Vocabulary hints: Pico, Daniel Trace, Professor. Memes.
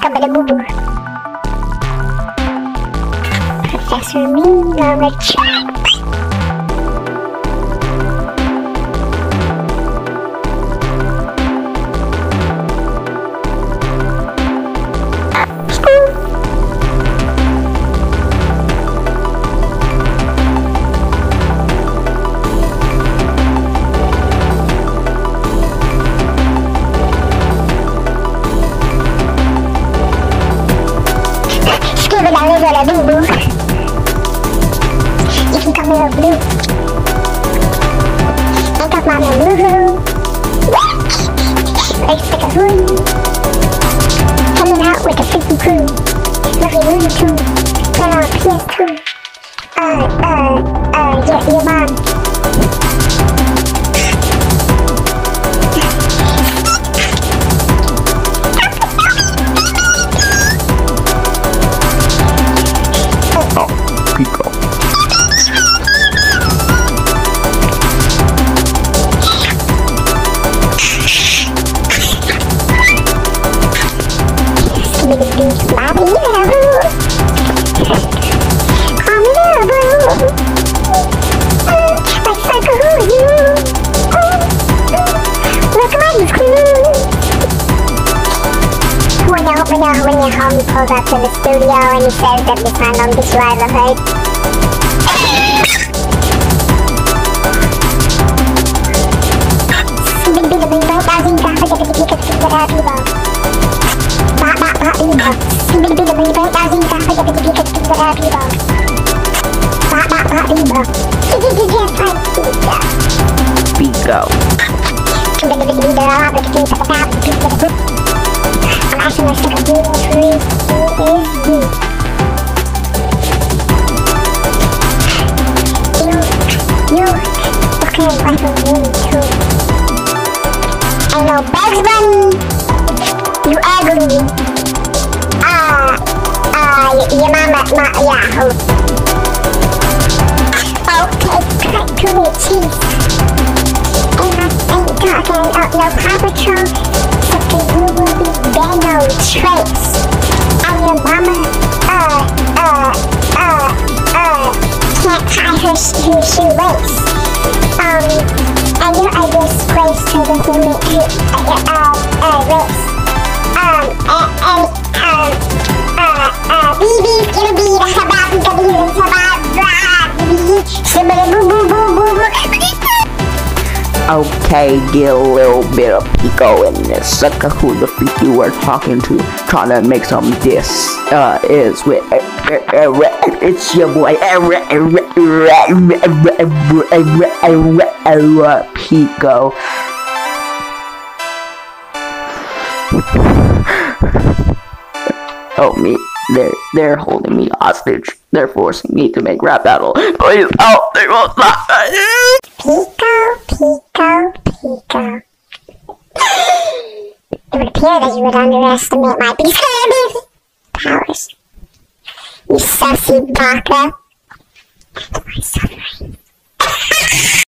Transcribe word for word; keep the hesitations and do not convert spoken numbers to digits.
kabala gubu. Professor Memes on the track. Pulls up to the studio and he says that we signed on this ride of hope. Pico. I'm actually going to do this for you. Who is you? You, you, okay, one for me too. I know Bugs Bunny. You ugly. Ah, uh, ah, uh, your mama, ma, yahoo. Okay, cut to the cheese. And I ain't talking about no Paw Patrol. You will be Daniel Trace. And your mama, uh, uh, uh, uh, can't tie her, sh her shoelace. Um, and you're a disgrace to the human, uh, uh, uh, race. Um, uh, and, um, uh, uh, B B's gonna be the habab, the B's habab, blah, blah, okay, get a little bit of Pico in this sucker. Who the freak you were talking to? Trying to make some diss uh is with uh, uh, uh, it's your boy Pico. Help me! They're they're holding me hostage. They're forcing me to make rap battle. Please help! They won't stop. Pico. Pico, Pico. It would appear that you would underestimate my definitive powers. You sassy baka.